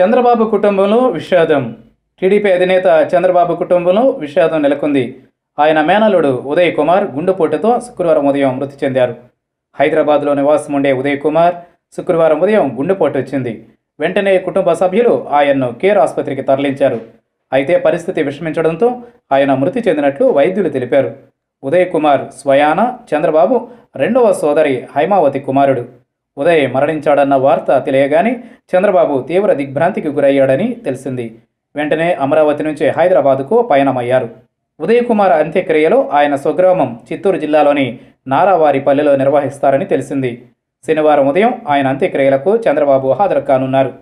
చంద్రబాబు కుటుంబంలో విషాదం. టీడీపీ అధినేత చంద్రబాబు కుటుంబంలో విషాదం నెలకొంది. ఆయన మేనల్లుడు ఉదయ్ కుమార్ గుండెపోటుతో శుక్రవారం ఉదయం మృతి చెందారు. హైదరాబాద్లో నివాసం ఉండే ఉదయ్ కుమార్ శుక్రవారం ఉదయం గుండెపోటు వచ్చింది. వెంటనే కుటుంబ సభ్యులు ఆయన్ను కేర్ ఆసుపత్రికి తరలించారు. అయితే పరిస్థితి విషమించడంతో ఆయన మృతి చెందినట్లు వైద్యులు తెలిపారు. ఉదయ్ కుమార్ స్వయాన చంద్రబాబు రెండవ సోదరి హైమావతి కుమారుడు. ఉదయ్ మరణించాడన్న వార్త తెలియగానే చంద్రబాబు తీవ్ర దిగ్భ్రాంతికి గురయ్యాడని తెలిసింది. వెంటనే అమరావతి నుంచి హైదరాబాదుకు పయనమయ్యారు. ఉదయ్ కుమార్ అంత్యక్రియలో ఆయన స్వగ్రామం చిత్తూరు జిల్లాలోని నారావారిపల్లిలో నిర్వహిస్తారని తెలిసింది. శనివారం ఉదయం ఆయన అంత్యక్రియలకు చంద్రబాబు హాజరు కానున్నారు.